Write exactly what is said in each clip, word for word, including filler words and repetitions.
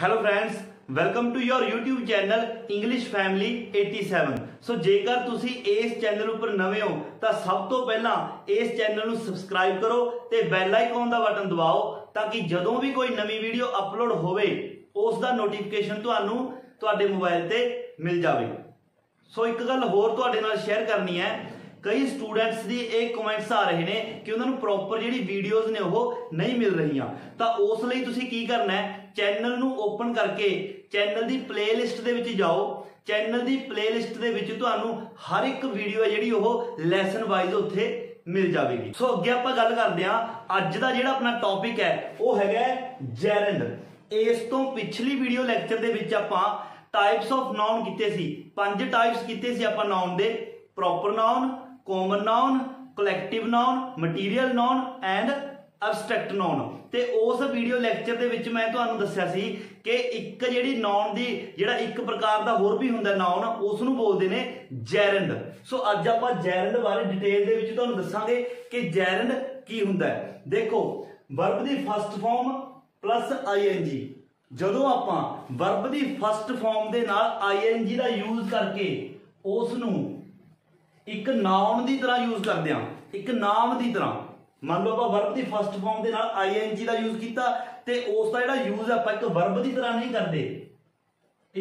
Hello friends, welcome to your YouTube channel English Family eighty-seven. So जेकर तुसी इस channel ऊपर नवे हो तो सब तो पहला इस चैनल को सब्सक्राइब करो ते बेल आइकन का बटन दबाओ ताकि जदों भी कोई नवी वीडियो अपलोड होवे उसका नोटिफिकेशन तुहानू तुहाडे मोबाइल ते मिल जावे। सो एक गल होर तुहाडे नाल शेयर करनी है, कई स्टूडेंट्स की यह कमेंट्स आ रहे हैं कि उन्होंने प्रॉपर जी वीडियोज़ ने वो नहीं मिल रही, तो उस लिए तुसी की करना है चैनल नू ओपन करके चैनल की प्ले लिस्ट दे विच जाओ। चैनल की प्ले लिस्ट दे विच तुहानू हर एक वीडियो है जी वह लैसन वाइज उत्थे मिल जाएगी। सो अगे आपां गल करदे हां, अज दा जिहड़ा अपना टॉपिक है वह है जेरंड। इस तो पिछली वीडियो लैक्चर दे विच आपां टाइप्स ऑफ नाउन कीते सी, पंज टाइप्स कीते सी आपां नाउन दे, proper noun, common noun, collective noun, material noun and abstract noun. तो उस वीडियो लैक्चर दे विच मैं तुहानू दस्सिया सी कि एक जिहड़ी नाउन दी जिहड़ा एक प्रकार दा होर भी हुंदा नाउन उसनू बोलदे ने जेरंड। सो अज आपां जेरंड बारे डिटेल दे विच तुहानू दस्सांगे कि जेरंड की हुंदा है। देखो वर्ब दी first form plus I N G, जदों आपां वर्ब दी फर्स्ट फॉर्म दे नाल आई एन जी दा यूज करके उसनू एक नाउन की तरह यूज करते हैं, एक नाम की तरह। मान लो आप वर्ब की फर्स्ट फॉर्म के नाल आई एन जी का यूज किया, उसका जो यूज आप एक वर्ब की तरह नहीं करते,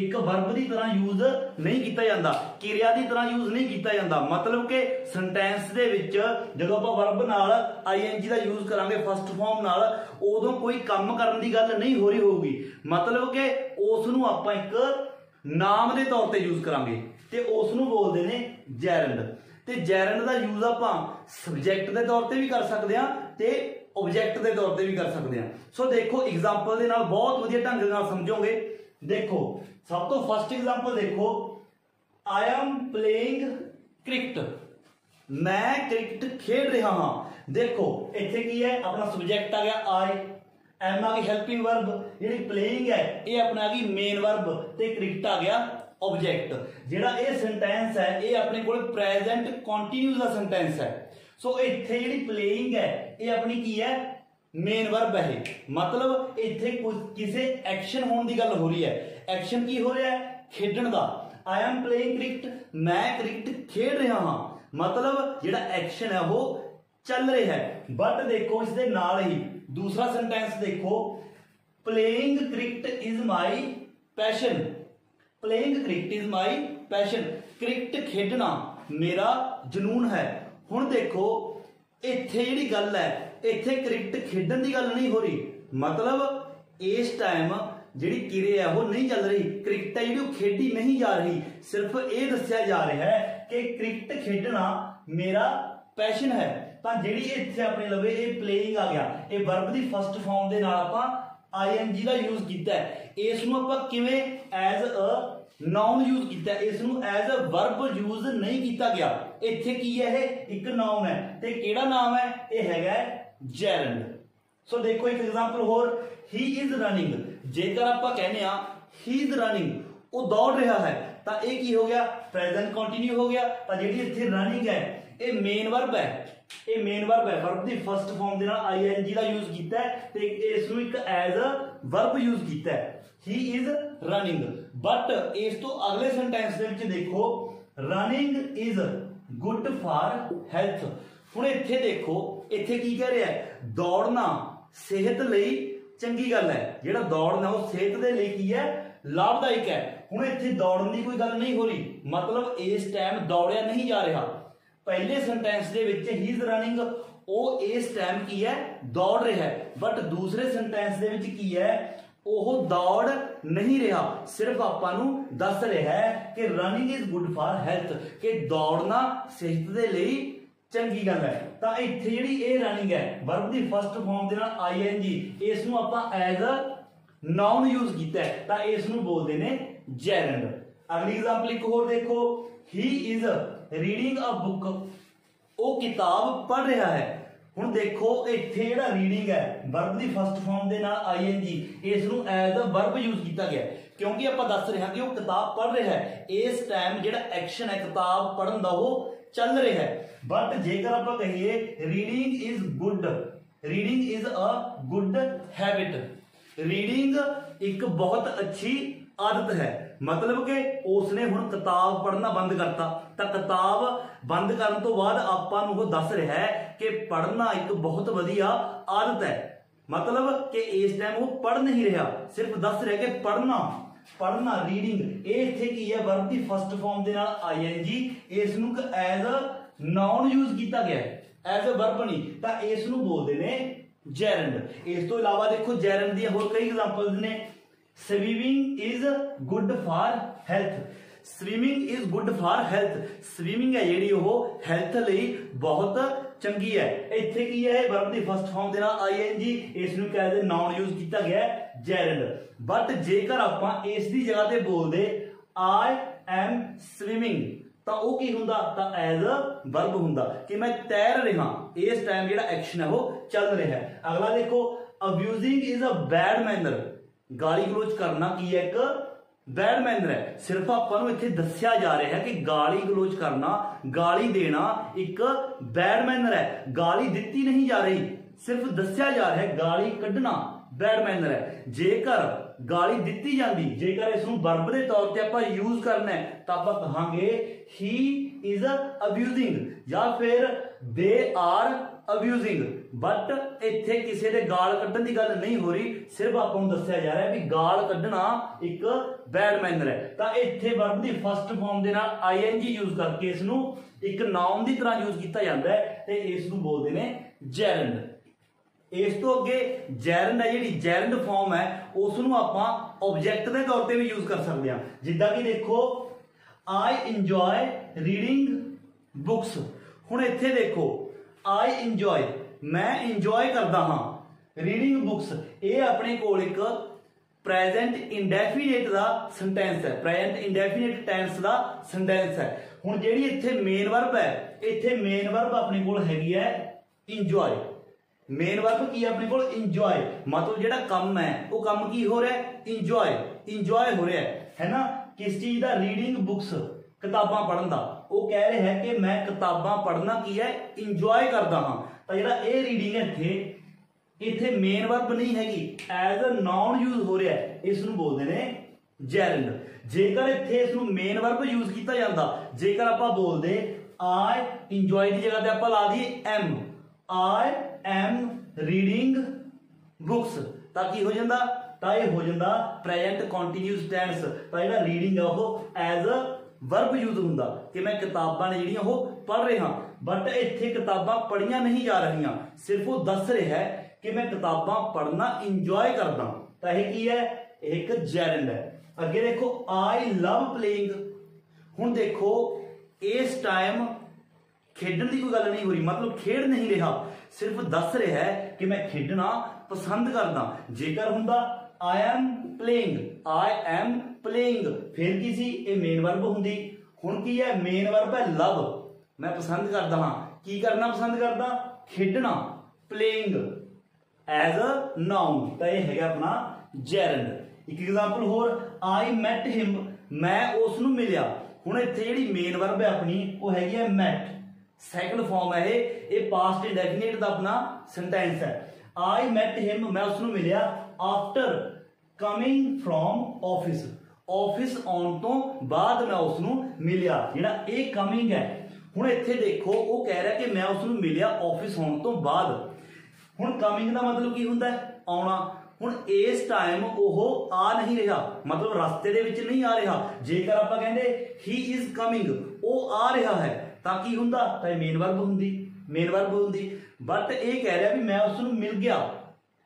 एक वर्ब की तरह यूज नहीं किया जाता, क्रिया की तरह यूज नहीं किया जाता। मतलब कि सेंटेंस के जब आप वर्ब नाल आई एन जी का यूज करांगे फर्स्ट फॉर्म नाल उदों कोई काम करने की गल नहीं हो रही होगी, मतलब कि उसनूं आप एक नाम के तौर पर यूज करांगे ते उसनूं बोलते हैं जेरंड। ते जेरंड का यूज आप सबजैक्ट के तौर पर भी कर सकते हैं तो ओबजैक्ट के तौर पर भी कर सकते हैं। सो देखो एग्जाम्पल के नाल बहुत वधिया ढंग नाल समझोगे। देखो सब तो फर्स्ट एग्जाम्पल देखो, आई एम प्लेइंग क्रिकेट, मैं क्रिकेट खेल रहा हाँ। देखो इत्थे की है अपना सबजैक्ट आ गया आई, एम आ गई हेल्पिंग वर्ब, जिहड़ी प्लेइंग है ये अपना आ गई मेन वर्ब, तो क्रिकेट आ गया ऑब्जेक्ट। जिहड़ा ये सेंटेंस है ये अपने कोल प्रेजेंट कंटीन्यूअस दा सेंटेंस है। सो इत्थे जिहड़ी प्लेइंग है ये अपनी की है मेन वर्ब है, मतलब इत्थे किसी एक्शन होने की गल हो रही है। एक्शन की हो रहा है? खेडण दा। आई एम प्लेइंग क्रिकेट, मैं क्रिकेट खेड रहा हाँ, मतलब जिहड़ा एक्शन है वो चल रहा है। बट देखो इसके नाल ही दूसरा सेंटेंस देखो, playing cricket is my passion, playing cricket is my passion, cricket खेडना मेरा जनून है। हुण देखो इत्थे जिहड़ी गल है इत्थे क्रिकेट खेडण की गल नहीं हो रही, मतलब इस टाइम जिहड़ी क्रिया है वो नहीं चल रही, क्रिकेट है जिहड़ी खेडी नहीं जा रही, सिर्फ ये दस्सिया जा रहा है कि क्रिकेट खेडना मेरा पैशन है। तो जिहड़ी इत्थे अपने लवे ये प्लेइंग आ गया, ये वर्ब की फर्स्ट फॉर्म के नाल आपां आई एन जी का यूज किया है, इसनूं आपां किवें एज अ नाउन यूज किया, इसनूं एज अ वर्ब यूज नहीं किया गया। इत्थे की है ये एक नाउन है, ते किहड़ा नाम है यह हैगा जेरंड। सो देखो एक एग्जाम्पल होर, ही इज रनिंग, जेकर आपां कहने आ ही इज रनिंग, वो दौड़ रहा है, तो यह की हो गया प्रेजेंट कंटीन्यू हो गया। तो जिहड़ी इत्थे रनिंग है यह मेन वर्ब है, ये मेन वर्ब है, वर्ब की फर्स्ट फॉर्म के नाल आई एन जी का यूज किया है, ते इसनूं एक एज अ वर्ब यूज किया है, ही इज रनिंग। बट इस तो अगले सेंटेंस दे विच देखो, running is good for health. हुण इत्थे देखो इत्थे की कह रहा है, दौड़ना सेहत लई चंगी गल है, जिहड़ा दौड़ना वो सेहत दे लई की है लाभदायक है। हुण इत्थे दौड़न की कोई गल नहीं हो रही, मतलब इस टाइम दौड़िया नहीं जा रहा। पहले सेंटेंस के विच ही इज रनिंग वो इस टाइम की है दौड़ रहा है, बट दूसरे सेंटेंस के विच की है वो दौड़ नहीं रहा, सिर्फ आपां नूं दस रहा है कि running is good for health, कि दौड़ना सेहत दे लई चंगी गल है। तो इत्थे जिहड़ी ए रनिंग है वर्ब की फर्स्ट फॉर्म के नाल आई एन जी, इसनूं आपां एज अ नाउन यूज किया है, तो इसनूं बोलते हैं जेरंड। अगली एग्जाम्पल एक होर देखो, he is reading a book, वो किताब पढ़ रहा है। हुण देखो इत्थे जिहड़ा रीडिंग है वर्ब की फर्स्ट फॉर्म के नाल आई एन जी, इसनूं एज अ वर्ब यूज किया गया, क्योंकि आपां दस रहे हैं कि वो किताब पढ़ रहा है, इस टाइम जिहड़ा एक्शन है किताब पढ़न दा वो चल रहा है। बट जेकर आपां कहिए reading is good, reading is a good habit, reading एक बहुत अच्छी आदत है। मतलब कि उसने हुण किताब पढ़ना बंद करता तो किताब बंद करने तो बाद आपां नूं दस रहा है कि पढ़ना एक बहुत वधिया आदत है। मतलब कि इस टाइम वो पढ़ नहीं रहा, सिर्फ दस रहा कि पढ़ना पढ़ना रीडिंग। ये इत्थे की है वर्ब की फर्स्ट फॉर्म के नाल आई एन जी, इस नूं एज अ नॉन यूज किया गया है, एज अ वर्ब नहीं, तो इस नूं बोलते हैं जैरंड। इस तो इलावा देखो जैरंड दी होर कई एग्जांपल्स ने। Swimming is good for health, swimming is good for health, swimming है जी वह हेल्थ लई बहुत चंगी है। इत्थे की है वर्ब की फर्स्ट फॉर्म के नाल आई एन जी, इस नूं कहदे नॉन यूज किया गया है जैरंड। बट जेकर आप इस दी जगह ते बोलदे आई एम स्विमिंग तो वह की हुंदा, तो एज अ वर्ब हुंदा कि मैं तैर रहा। इस टाइम जो एक्शन है वो चल रहा है। अगला देखो abusing is a bad manner, गाली गलोच करना की है एक बैड मैनर है। सिर्फ आपको इत्थे दस्या जा रहा है कि गाली गलोच करना, गाली देना एक बैड मैनर है। गाली दिती नहीं जा रही, सिर्फ दस्या जा रहा है। गाली कढ़ना बैड मैनर है। जेकर गाली दिती जाती, जेकर इसनूं वर्ब के तौर पर आपां यूज करना है तो आप कहांगे ही इज अब्यूजिंग या फिर दे आर अब्यूजिंग। बट इत्थे किसी के गाल कड्ढण की गल नहीं हो रही, सिर्फ आपां नूं दस्सिया जा रहा है कि गाल कड्ढना एक बैड मैनर है। तो इत्थे वर्ब की फर्स्ट फॉर्म के नाल आई एन जी यूज करके इसनूं एक नाउन की तरह यूज किया जाता है ते इस नूं बोलते हैं जैरंड। इस तो अगे जैरंड है जिहड़ी जैरंड फॉर्म है उसनूं आपां ऑब्जैक्ट के तौर पर भी यूज कर सकते हैं। जिद्दां कि देखो आई इंजॉय रीडिंग बुक्स। हुण इत्थे देखो आई इंजॉय, मैं इंजॉय करता हाँ रीडिंग बुक्स। ये अपने कोल एक प्रेजेंट इंडेफिनेट का सेंटेंस है, प्रेजेंट इंडेफिनेट टेंस का सेंटेंस है। हुण जिहड़ी इत्थे मेन वर्ब है, इत्थे मेन वर्ब अपने कोल हैगी है इंजॉय। मेन वर्ब की अपने कोल इंजॉय, मतलब जिहड़ा काम है वो काम की हो रहा है इंजॉय, इंजॉय हो रहा है है ना। किस चीज का? रीडिंग बुक्स, किताबां पढ़न दा। वो कह रहे हैं कि मैं किताबां पढ़ना की है इंजॉय करता हाँ। तो जिहड़ा ए रीडिंग है इत्थे इत्थे मेन वर्ब नहीं हैगी, एज अ नॉन यूज हो रहा है, इसनूं बोलते हैं जैरंड। जेकर इत्थे इसनूं मेन वर्ब यूज किया जाता, जेकर आपां बोलदे आई इंजॉय की जगह ते आपां ला दीए am, I am reading books, तां की हो जांदा, तां इह हो जांदा प्रेजेंट कंटीन्यूअस टेंस। तां जिहड़ा रीडिंग है ओह एज अ वर्ब यूज हुंदा कि मैं किताबां ने जिहड़ियां ओह पढ़ रहा। बट इत्थे किताबां पढ़ियां नहीं जा रही, सिर्फ वो दस रहा है कि मैं किताबां पढ़ना इंजॉय करदा। तो यह की है एक जैरंड है। अगे देखो आई लव प्लेइंग। हुण देखो इस टाइम खेडण की कोई गल नहीं हो रही, मतलब खेड नहीं रहा, सिर्फ दस रहा है कि मैं खेडना पसंद करदा। जेकर हुंदा I am playing, I am playing, फिर की सी ये मेन वर्ब हुंदी। हुण की है मेन वर्ब है लव, मैं पसंद करता हाँ, की करना पसंद करता, खेडना, प्लेइंग एज अ नाउन। तो यह है अपना जैरंड। एक एग्जाम्पल होर आई मैट हिम, मैं उसनूं मिलिया। हुण इत्थे जिहड़ी मेन वर्ब है अपनी वह हैगी है मैट, सैकंड फॉर्म है ये, पास्ट इंडेफिनिट का अपना सेंटेंस है। आई मैट हिम, मैं उसनूं मिलिया after coming from office, office आने तो बाद मैं उसनूं मिलिया। जिहड़ा ये कमिंग है, हुण इत्थे देखो वो कह रहा है कि मैं उसनूं मिलिया ऑफिस आने तो बाद। हुण कमिंग का मतलब की हुंदा है आना। हुण इस टाइम वह आ नहीं रहा, मतलब रस्ते दे विच नहीं आ रहा। जेकर आपां कहिंदे ही इज कमिंग, वह आ रहा है, तां की हुंदा, तां मेन वर्ब हुंदी, मेन वर्ब हुंदी। बट ये कह रहा भी मैं उसनूं मिल गया,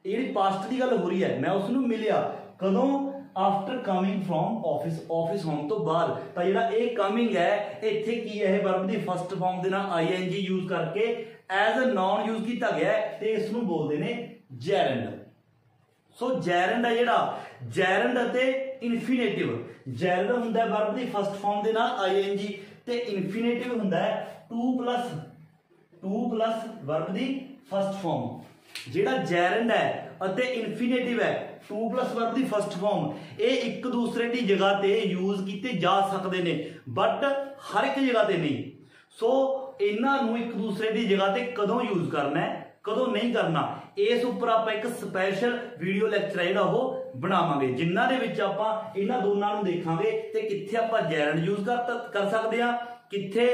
जिहड़ी पास्ट की गल हो रही है, मैं उसनूं मिलिया कदों? After coming from office, office होने तो बाद। तो जिहड़ा ये कमिंग है इत्थे की है वर्ब की फर्स्ट फॉर्म के नाल आई एन जी यूज करके एज अ नॉन यूज किया गया है, तो इसनूं बोलते हैं जैरंड। सो जैरंड है जिहड़ा, जैरंड अते इनफिनेटिव। जैरंड हुंदा है वर्ब की फर्स्ट फॉर्म के नाल आई एन जी, तो इनफिनेटिव हुंदा है to plus to plus verb की फर्स्ट फॉर्म। जिहड़ा जैरंड है अते इनफिनेटिव है टू प्लस वर्ब की फर्स्ट फॉर्म, ये एक दूसरे की जगह पर यूज किए जा सकते हैं, बट हर एक जगह पर नहीं। सो इन्हां नूं एक दूसरे की जगह पर कदों यूज करना है? ਕਦੋਂ ਨਹੀਂ ਕਰਨਾ ਇਸ ਉੱਪਰ ਆਪਾਂ ਇੱਕ ਸਪੈਸ਼ਲ ਵੀਡੀਓ ਲੈਕਚਰ ਜਿਹੜਾ ਉਹ ਬਣਾਵਾਂਗੇ ਜਿਨ੍ਹਾਂ ਦੇ ਵਿੱਚ ਆਪਾਂ ਇਹਨਾਂ ਦੋਨਾਂ ਨੂੰ ਦੇਖਾਂਗੇ ਤੇ ਕਿੱਥੇ ਆਪਾਂ ਜੈਰੰਡ ਯੂਜ਼ ਕਰ ਕਰ ਸਕਦੇ ਆ ਕਿੱਥੇ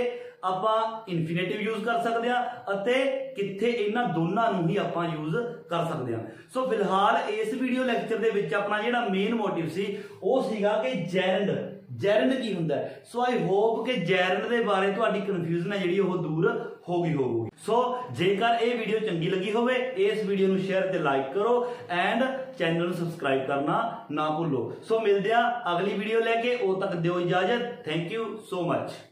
ਆਪਾਂ ਇਨਫਿਨੇਟਿਵ ਯੂਜ਼ ਕਰ ਸਕਦੇ ਆ ਅਤੇ ਕਿੱਥੇ ਇਹਨਾਂ ਦੋਨਾਂ ਨੂੰ ਹੀ ਆਪਾਂ ਯੂਜ਼ ਕਰ ਸਕਦੇ ਆ। ਸੋ ਫਿਲਹਾਲ ਇਸ ਵੀਡੀਓ ਲੈਕਚਰ ਦੇ ਵਿੱਚ ਆਪਣਾ ਜਿਹੜਾ ਮੇਨ ਮੋਟਿਵ ਸੀ ਉਹ ਸੀਗਾ ਕਿ ਜੈਰੰਡ ਜੈਰੰਡ ਕੀ ਹੁੰਦਾ ਹੈ। ਸੋ ਆਈ ਹੋਪ ਕਿ ਜੈਰੰਡ ਦੇ ਬਾਰੇ ਤੁਹਾਡੀ ਕਨਫਿਊਜ਼ਨ ਹੈ ਜਿਹੜੀ ਉਹ ਦੂਰ ਹੋ ਗਈ ਹੋਊਗੀ। ਸੋ ਜੇਕਰ ਇਹ ਵੀਡੀਓ ਚੰਗੀ ਲੱਗੀ ਹੋਵੇ ਇਸ ਵੀਡੀਓ ਨੂੰ ਸ਼ੇਅਰ ਤੇ ਲਾਈਕ ਕਰੋ ਐਂਡ ਚੈਨਲ ਨੂੰ ਸਬਸਕ੍ਰਾਈਬ ਕਰਨਾ ਨਾ ਭੁੱਲੋ। ਸੋ ਮਿਲਦੇ ਆ ਅਗਲੀ ਵੀਡੀਓ ਲੈ ਕੇ, ਉਦੋਂ ਤੱਕ ਦਿਓ ਇਜਾਜ਼ਤ। Thank you so much.